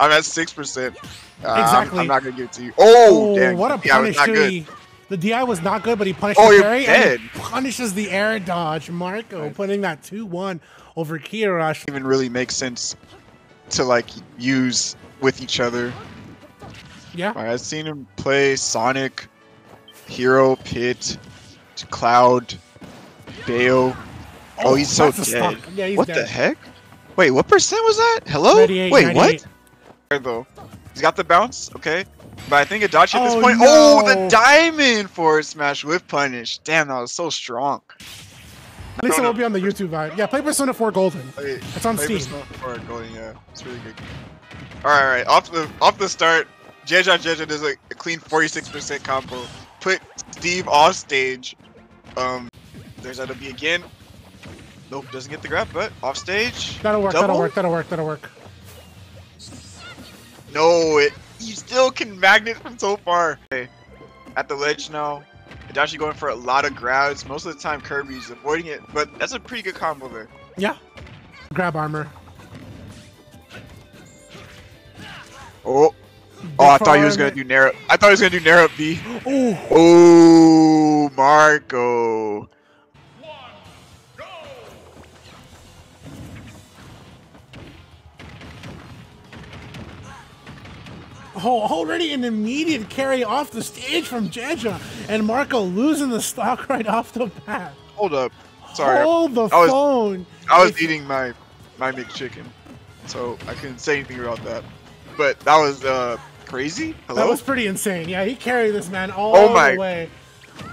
I'm at 6%. Exactly. I'm not gonna give it to you. Oh, damn! What a punish! The DI was not good, but he punished the parry and he punishes the air dodge. Marco putting that 2-1 over Kirash. Even really makes sense to like use with each other. Yeah. I've seen him play Sonic, Hero, Pit, Cloud, Bayo. Oh, he's so dead. Yeah, he's dead. What the heck? Wait, what percent was that? Hello? Wait, what? Though, he's got the bounce. Okay. But I think Adachi at this point. No. Oh, the diamond forward smash with punish. Damn, that was so strong. At least it will be on the YouTube vibe. Yeah, play Persona 4 Golden. It's on Steam. Persona 4 Golden, yeah. It's really good. All right. Off the start, Jaja does a clean 46% combo. Put Steve off stage. There's that B again. Nope, doesn't get the grab, but off stage. That'll work. No, you still can magnet from so far. Okay. At the ledge now, Adachi going for a lot of grabs. Most of the time, Kirby's avoiding it, but that's a pretty good combo there. Yeah. Grab armor. Oh. I thought he was gonna do Nair. I thought he was gonna do Nair up B. Oh. Oh, Marco. One, go. Oh, already an immediate carry off the stage from Jaja, and Marco losing the stock right off the bat. Hold up. Sorry. Hold the phone. I was eating my McChicken, so I couldn't say anything about that. But that was crazy. Hello? That was pretty insane. Yeah, he carried this man all the way.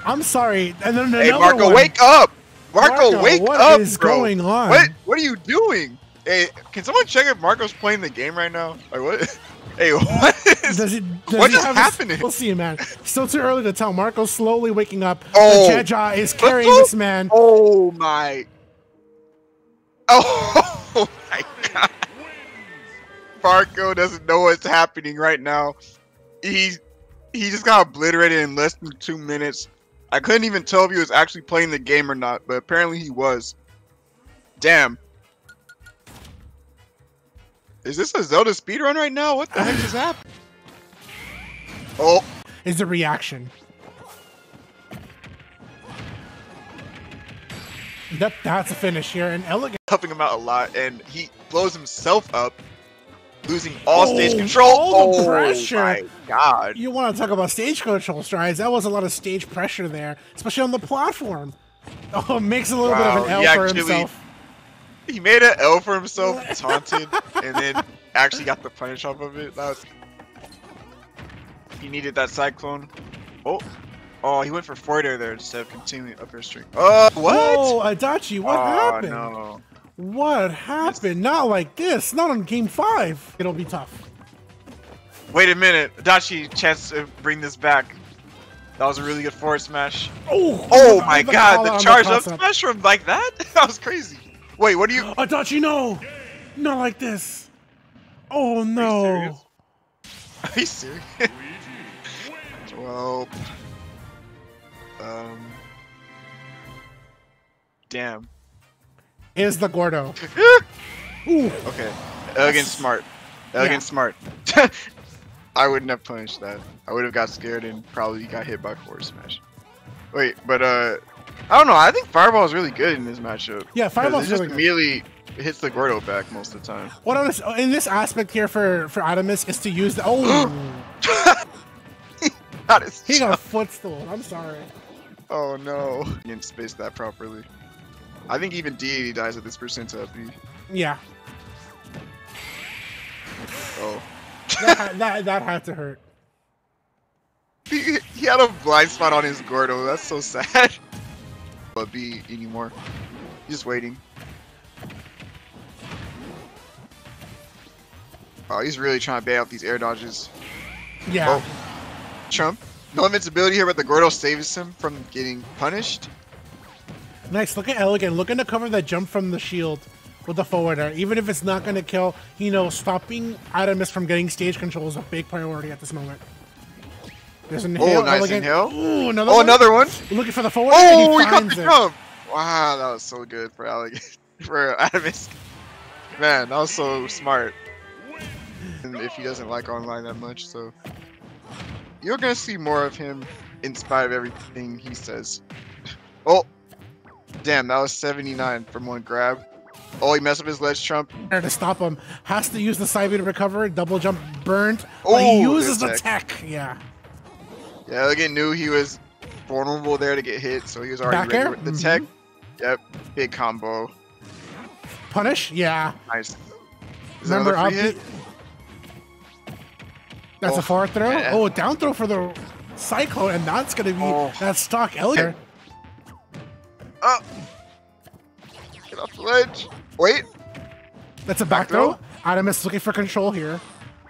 I'm sorry. And then hey, Marco, wake up! Marco, wake up! What is going on? What are you doing? Hey, can someone check if Marco's playing the game right now? Like what? Hey, what is? What is happening? We'll see, man. Still too early to tell. Marco's slowly waking up. Oh, Jaja is carrying this man. Oh my! Oh my God! Marco doesn't know what's happening right now. He just got obliterated in less than 2 minutes. I couldn't even tell if he was actually playing the game or not, but apparently he was. Damn. Is this a Zelda speedrun right now? What the heck just happened? Oh. Is the reaction. That's a finish here. And Elegant helping him out a lot, and he blows himself up. Losing all stage control. All the pressure. My God. You want to talk about stage control, Strides? That was a lot of stage pressure there, especially on the platform. Oh, makes a little bit of an L for himself. He made an L for himself, taunted, and then actually got the punish off of it. He needed that cyclone. Oh, he went for forward air there instead of continuing up air string. Oh, what? Oh, Adachi, what happened? No. What happened? Not like this. Not on game 5. It'll be tough. Wait a minute. Adachi, chance to bring this back. That was a really good forward smash. Oh my God. The charge up smash from like that? That was crazy. Wait, what do you... Adachi, no. Not like this. Oh, no. Are you serious? 12. Damn. Is the Gordo. Ooh. Okay. Elegant smart. Elegant smart. I wouldn't have punished that. I would have got scared and probably got hit by forward smash. Wait, but I don't know. I think Fireball is really good in this matchup. Yeah, Fireball just immediately hits the Gordo back most of the time. What else in this aspect here for Adamus is to use the he got a footstool. I'm sorry. Oh no. He didn't space that properly. I think even Deity dies at this percentile. Yeah. Oh. that had to hurt. He had a blind spot on his Gordo. That's so sad. But B anymore. Just waiting. Oh, he's really trying to bait out these air dodges. Yeah. Oh. Trump. No invincibility here, but the Gordo saves him from getting punished. Nice. Look at Elegant looking to cover that jump from the shield with the forward air. Even if it's not going to kill, you know, stopping Adamus from getting stage control is a big priority at this moment. There's an inhale. Oh, nice inhale. Ooh, another one. Looking for the forward air. Oh, he caught the jump. Wow, that was so good for Adamus. Man, that was so smart. if he doesn't like online that much, so you're gonna see more of him in spite of everything he says. Oh, damn, that was 79 from one grab. Oh, he messed up his ledge trump. To stop him, has to use the side B to recover. Double jump burnt. Oh, he uses the tech. Yeah. Yeah, again, knew he was vulnerable there to get hit, so he was already ready with the tech. Yep, big combo. Punish? Yeah. Nice. Is that another free hit? That's a far throw. Man. Oh, down throw for the cyclone, and that's gonna be that stock Elegant. Oh. Get off the ledge. Wait. That's a back throw. Adamus looking for control here.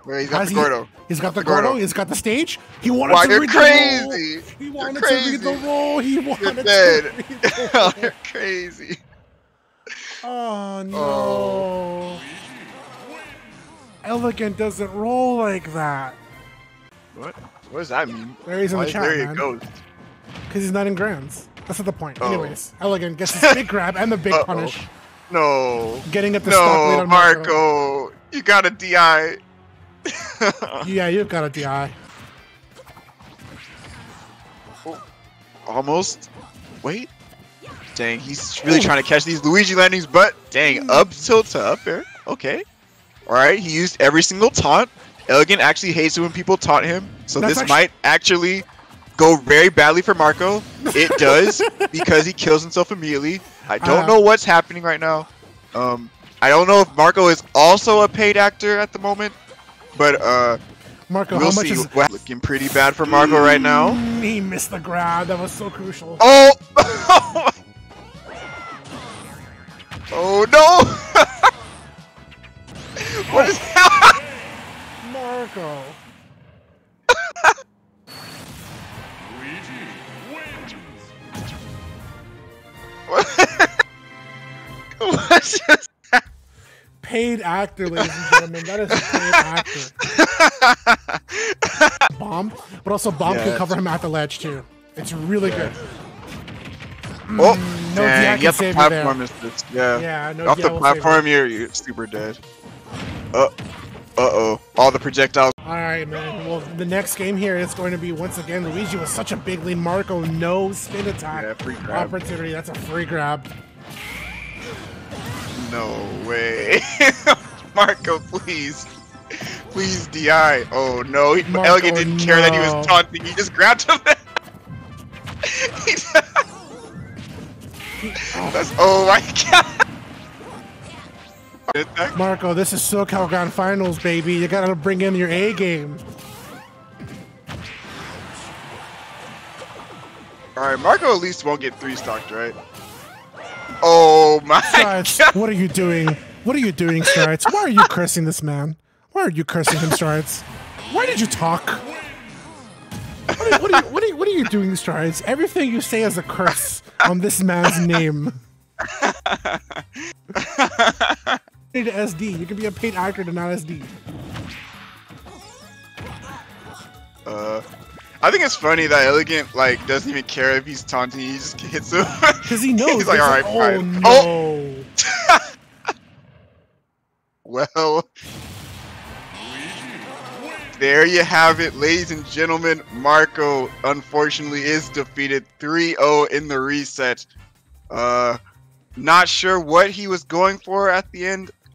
Wait, he's got the Gordo. He's got the Gordo. He's got the stage. He wanted to read the roll. He wanted to read the roll. He wanted to read the roll. You're crazy. Oh, no. Oh. Elegant doesn't roll like that. What? What does that mean? There he's in the chat, there he goes. Because he's not in grands. That's not the point. Oh. Anyways, Elegant gets his big grab and the big punish. No. Getting at the stock lead on Marco. You got a DI. Yeah, you've got a DI. Oh, almost. Wait. Dang, he's really trying to catch these Luigi landings, but dang, up tilt to up air. Okay. All right, he used every single taunt. Elegant actually hates it when people taunt him, so this might actually go very badly for Marco. It does, because he kills himself immediately. I don't know what's happening right now. I don't know if Marco is also a paid actor at the moment, but Marco, we'll see. Looking pretty bad for Marco right now. He missed the grab. That was so crucial. Oh! Oh, no! What is that? Marco. Luigi wins. What is that? Paid actor, ladies and gentlemen. That is a paid actor. Bomb, but also Bomb can cover him at the ledge too. It's really good. Oh, no, dang, you have to platform this. Yeah. No, off the platform, you're super dead. Uh-oh. All the projectiles. All right, man. Well, the next game here is going to be, once again, Luigi with such a big lead. Marco, no spin attack. Yeah, free grab. Opportunity. That's a free grab. No way. Marco, please. Please DI. Oh, no. Elegant didn't care that he was taunting. He just grabbed him. That's, oh, my God. Marco, this is SoCal Grand Finals, baby. You gotta bring in your A game. Alright, Marco at least won't get 3-stocked, right? Oh my God. What are you doing? What are you doing, Strides? Why are you cursing this man? Why are you cursing him, Strides? Why did you talk? What are you doing, Strides? Everything you say is a curse on this man's name. To SD. You can be a paid actor to not SD. I think it's funny that Elegant doesn't even care if he's taunting. He just hits him because he knows. He's like, all right, fine. Oh no. Well, there you have it, ladies and gentlemen. Marco unfortunately is defeated 3-0 in the reset. Not sure what he was going for at the end.